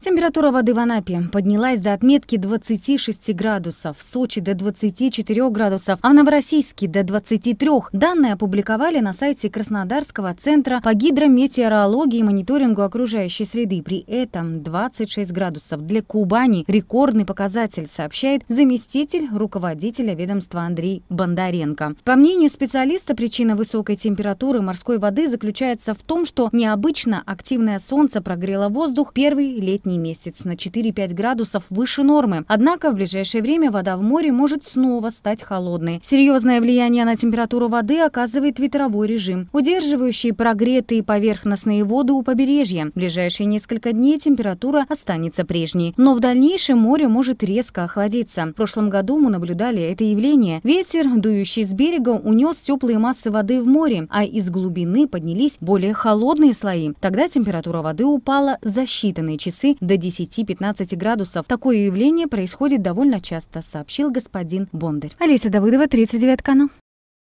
Температура воды в Анапе поднялась до отметки 26 градусов, в Сочи до 24 градусов, а в Новороссийске до 23. Данные опубликовали на сайте Краснодарского центра по гидрометеорологии и мониторингу окружающей среды. При этом 26 градусов для Кубани — рекордный показатель, сообщает заместитель руководителя ведомства Андрей Бондаренко. По мнению специалиста, причина высокой температуры морской воды заключается в том, что необычно активное солнце прогрело воздух первый летний месяц на 4-5 градусов выше нормы. Однако в ближайшее время вода в море может снова стать холодной. Серьезное влияние на температуру воды оказывает ветровой режим, удерживающий прогретые поверхностные воды у побережья. В ближайшие несколько дней температура останется прежней, но в дальнейшем море может резко охладиться. В прошлом году мы наблюдали это явление. Ветер, дующий с берега, унес теплые массы воды в море, а из глубины поднялись более холодные слои. Тогда температура воды упала за считанные часы до 10-15 градусов. Такое явление происходит довольно часто, сообщил господин Бондарь. Олеся Давыдова, 39 КАНАЛ.